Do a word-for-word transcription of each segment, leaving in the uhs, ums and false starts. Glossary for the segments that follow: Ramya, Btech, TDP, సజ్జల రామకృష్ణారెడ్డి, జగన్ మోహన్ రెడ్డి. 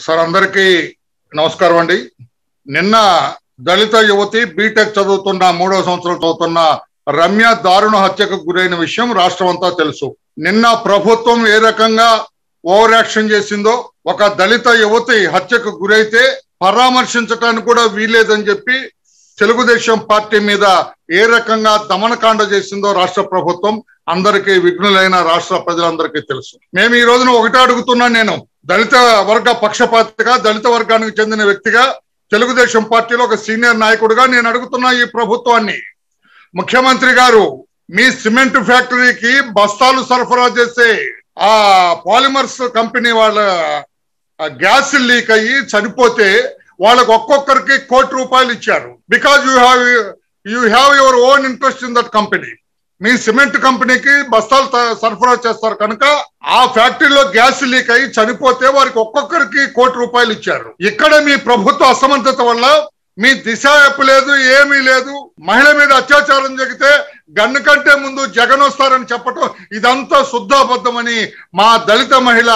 Sir अंदर की नमस्कार अंडी। निन्ना दलित युवती बीटेक् चदुवुतुन्न मूडो संवत्सरं चदुवुतुन्न रम्य दारुण हत्यकु गुरैन विषयं राष्ट्रमंता तेलुसु। निन्ना प्रभुत्वं ए रकंगा ओवर याक्षन् चेसिंदो ఒక దళిత యువతి హత్యకు గురైతే పరామర్శించడానికి కూడా వీలేదని చెప్పి తెలుగుదేశం పార్టీ మీద ఏ రకంగా దమనకాండ చేసిందో రాష్ట్ర ప్రభుత్వం అందరికీ విజ్ఞులైన రాష్ట్ర ప్రజలందరికీ తెలుసు। నేను ఈ రోజున ఒకటి అడుగుతున్నా, నేను దళిత వర్గ పక్షపాతగా దళిత వర్గానికి చెందిన వ్యక్తిగా తెలుగుదేశం పార్టీలో ఒక సీనియర్ నాయకుడిగా నేను అడుగుతున్నా ఈ ప్రభుత్వాన్ని, ముఖ్యమంత్రి గారు మీ సిమెంట్ ఫ్యాక్టరీకి బస్తాలు సరఫరా చేసే ఆ పాలిమర్స్ కంపెనీ వాళ్ళ गैस लीक चनिपोते वाली कोटि रूपये इच्छा because you have you have your own interest in that company. मी सीमेंट कंपनी की बस्तालु सर्फरा चेस्तारु कनुक आ फैक्टरीलो गैस लीक चनिपोते वारिकि कोटि रूपये इच्छा। इक्कड मी प्रभुत्व असमर्थत वल्ल మీ దిశ ఎప్పులేదు ఏమీ లేదు। మహిళ మీద అత్యాచారం జరిగితే గన్న కంటే ముందు జగన్ వస్తారని చెప్పటం ఇదంతా శుద్ధాబద్ధమని మా దళిత మహిళ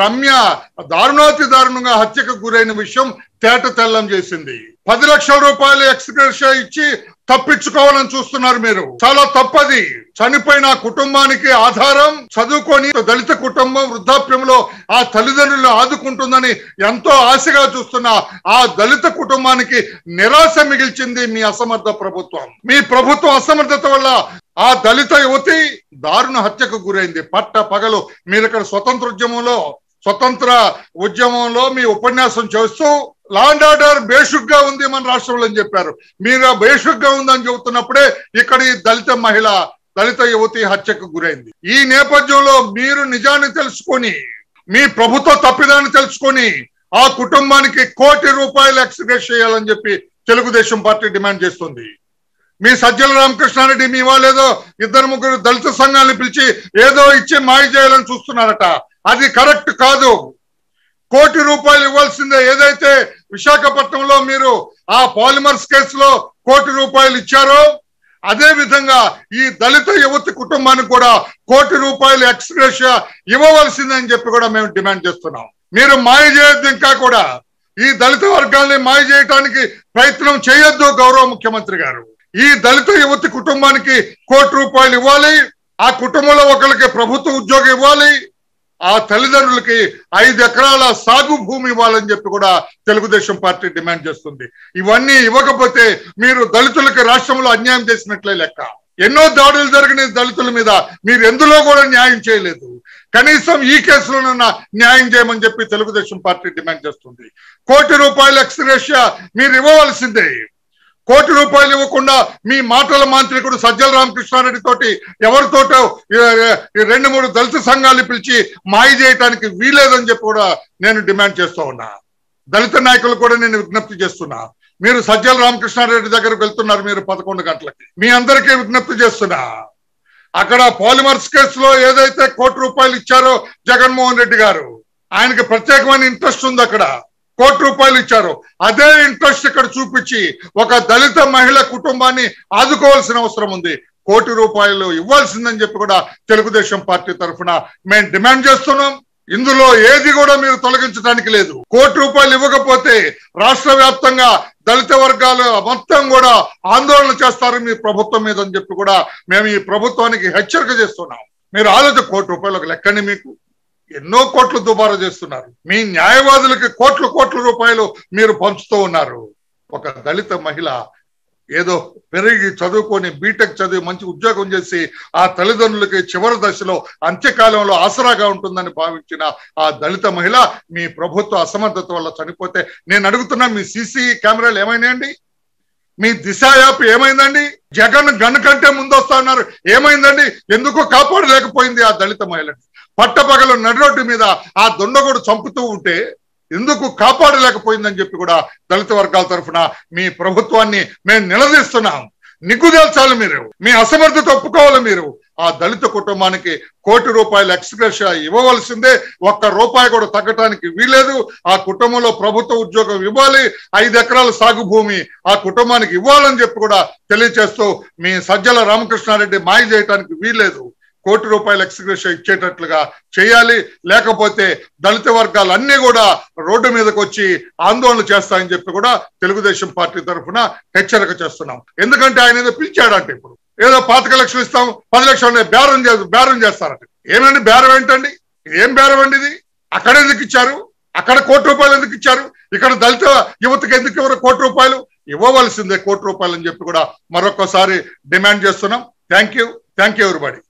రమ్య దారుణాతి దారుణంగా హత్యకు గురైన విషయం తేట తెల్లం చేసింది। పది లక్షల రూపాయలు ఎక్స్‌గ్రేషియా ఇచ్చి తప్పించుకోవాలని చూస్తున్నారు మీరు, చాలా తప్పది। చనిపోయిన కుటుంబానికి ఆధారం చదువుకొని దళిత కుటుంబం వృద్ధాప్యంలో ఆ తల్లిదండ్రులను ఆదుకుంటుందని ఎంతో ఆశగా చూస్తున్న ఆ దళిత కుటుంబానికి నిరాశ మిగిల్చింది మీ అసమర్థ ప్రభుత్వం। మీ ప్రభుత్వ అసమర్థత వల్ల ఆ దళిత యువతి దారుణ హత్యకు గురైంది పట్ట పగలు। మీరు ఇక్కడ స్వతంత్ర ఉద్యమంలో స్వతంత్ర ఉద్యమంలో మీ ఉపన్యాసం చేస్తూ లాండ్ ఆర్డర్ బేషుగ్గా ఉంది మన రాష్ట్రంలో అని చెప్పారు। మీరు బేషుగ్గా ఉందని చెబుతున్నప్పుడే ఇక్కడ ఈ దళిత మహిళ దళిత యువతి హత్యకు గురైంది। ఈ నేపథ్యంలో మీరు నిజాన్ని తెలుసుకొని మీ ప్రభుత్వ తప్పిదాన్ని తెలుసుకొని ఆ కుటుంబానికి కోటి రూపాయలు ఎక్స్‌గ్రేషియా చేయాలని చెప్పి తెలుగుదేశం పార్టీ డిమాండ్ చేస్తుంది। మీ సజ్జల రామకృష్ణారెడ్డి మీ వాళ్ళేదో ఇద్దరు ముగ్గురు దళిత సంఘాలను పిలిచి ఏదో ఇచ్చి మాయ చేయాలని చూస్తున్నారట, అది కరెక్ట్ కాదు। కోటి రూపాయలు ఇవ్వాల్సిందే। ఏదైతే విశాఖపట్నంలో మీరు ఆ పాలిమర్స్ కేసులో కోటి రూపాయలు ఇచ్చారో అదే విధంగా ఈ దళిత యువతి కుటుంబానికి కూడా కోటి రూపాయలు ఎక్స్‌గ్రేషియా ఇవ్వవలసిందని చెప్పి కూడా మేము డిమాండ్ చేస్తున్నాం। మీరు మాయ చేయొద్దు, ఇంకా కూడా ఈ దళిత వర్గాన్ని మాయ చేయడానికి ప్రయత్నం చేయొద్దు గౌరవ ముఖ్యమంత్రి గారు। ఈ దళిత యువతి కుటుంబానికి కోటి రూపాయలు ఇవ్వాలి, ఆ కుటుంబంలో ఒకరికి ప్రభుత్వ ఉద్యోగం ఇవ్వాలి, ఆ తల్లిదండ్రులకి ఐదు ఎకరాల సాగు భూమి ఇవ్వాలని చెప్పి కూడా తెలుగుదేశం పార్టీ డిమాండ్ చేస్తుంది। ఇవన్నీ ఇవ్వకపోతే మీరు దళితులకు రాష్ట్రంలో అన్యాయం చేసినట్లే లెక్క। ఎన్నో దాడులు జరిగిన దళితుల మీద మీరు ఎందులో కూడా న్యాయం చేయలేదు, కనీసం ఈ కేసులోనైనా న్యాయం చేయమని చెప్పి తెలుగుదేశం పార్టీ డిమాండ్ చేస్తుంది। కోటి రూపాయల ఎక్స్‌గ్రేషియా మీరు ఇవ్వవలసిందే। కోటి రూపాయలు ఇవ్వకుండా మీ మాటల మాంత్రికుడు సజ్జల రామకృష్ణారెడ్డి తోటి ఎవరితోటో రెండు మూడు దళిత సంఘాలు పిలిచి మాయ చేయడానికి వీలేదని చెప్పి కూడా నేను డిమాండ్ చేస్తూ ఉన్నా। దళిత నాయకులు కూడా నేను విజ్ఞప్తి చేస్తున్నా, మీరు సజ్జల రామకృష్ణారెడ్డి దగ్గరకు వెళ్తున్నారు మీరు పదకొండు గంటలకి, మీ అందరికీ విజ్ఞప్తి చేస్తున్నా అక్కడ పాలిమర్స్ కేసులో ఏదైతే కోటి రూపాయలు ఇచ్చారో జగన్ మోహన్ రెడ్డి గారు, ఆయనకి ప్రత్యేకమైన ఇంట్రెస్ట్ ఉంది అక్కడ, కోటి రూపాయలు ఇచ్చారు। అదే ఇంట్రెస్ట్ ఇక్కడ చూపించి ఒక దళిత మహిళ కుటుంబాన్ని ఆదుకోవాల్సిన అవసరం ఉంది, కోటి రూపాయలు ఇవ్వాల్సిందని చెప్పి కూడా తెలుగుదేశం పార్టీ తరఫున మేము డిమాండ్ చేస్తున్నాం। ఇందులో ఏది కూడా మీరు తొలగించడానికి లేదు। కోటి రూపాయలు ఇవ్వకపోతే రాష్ట్ర వ్యాప్తంగా దళిత వర్గాలు మొత్తం కూడా ఆందోళన చేస్తారు మీ ప్రభుత్వం మీద అని చెప్పి కూడా మేము ఈ ప్రభుత్వానికి హెచ్చరిక చేస్తున్నాం। మీరు ఆలోచన, కోటి రూపాయలు ఒక లెక్కని, మీకు ఎన్నో కోట్లు దుబారా చేస్తున్నారు, మీ న్యాయవాదులకి కోట్ల కోట్ల రూపాయలు మీరు పంచుతూ ఉన్నారు। ఒక దళిత మహిళ ఏదో పెరిగి చదువుకొని బీటెక్ చదివి మంచి ఉద్యోగం చేసి ఆ తల్లిదండ్రులకి చివరి దశలో అంత్యకాలంలో ఆసరాగా ఉంటుందని భావించిన ఆ దళిత మహిళ మీ ప్రభుత్వ అసమర్థత వల్ల చనిపోతే నేను అడుగుతున్నా, మీ సీసీ కెమెరాలు ఏమైనాయండి? మీ దిశ యాప్ ఏమైందండి? జగన్ గన్ కంటే ముందు వస్తా అన్నారు, ఏమైందండి? ఎందుకు కాపాడలేకపోయింది ఆ దళిత మహిళని? పట్టపగలు నడిరోడ్డు మీద ఆ దుండగుడు చంపుతూ ఉంటే ఎందుకు కాపాడలేకపోయిందని చెప్పి కూడా దళిత వర్గాల తరఫున మీ ప్రభుత్వాన్ని మేము నిలదీస్తున్నాం। నిగ్గుదేల్చాలి మీరు, మీ అసమర్థత ఒప్పుకోవాలి మీరు। ఆ దళిత కుటుంబానికి కోటి రూపాయలు ఎక్స్‌గ్రేషియా ఇవ్వవలసిందే, ఒక్క రూపాయి కూడా తగ్గటానికి వీలేదు। ఆ కుటుంబంలో ప్రభుత్వ ఉద్యోగం ఇవ్వాలి, ఐదు ఎకరాల సాగు భూమి ఆ కుటుంబానికి ఇవ్వాలని చెప్పి కూడా తెలియజేస్తూ మీ సజ్జల రామకృష్ణారెడ్డి మాయ చేయటానికి వీలేదు, కోటి రూపాయల ఎక్స్‌గ్రేష్ ఇచ్చేటట్లుగా చేయాలి లేకపోతే దళిత వర్గాలన్నీ కూడా రోడ్డు మీదకి వచ్చి ఆందోళన చేస్తారని చెప్పి కూడా తెలుగుదేశం పార్టీ తరపున హెచ్చరిక చేస్తున్నాం ఎందుకంటే ఆయన ఏదో పిలిచాడంటే ఇప్పుడు ఏదో పాతిక లక్షలు ఇస్తాం పది లక్షలు బేరం బేరం చేస్తారంట ఏమండి బేరం ఏంటండి ఏం బేరం అండి ఇది అక్కడ ఎందుకు ఇచ్చారు అక్కడ కోటి రూపాయలు ఎందుకు ఇచ్చారు ఇక్కడ దళిత యువతకి ఎందుకు ఎవరు కోటి రూపాయలు ఇవ్వవలసిందే కోటి రూపాయలు అని చెప్పి కూడా మరొకసారి డిమాండ్ చేస్తున్నాం థాంక్యూ థాంక్యూ ఎవరీబడీ।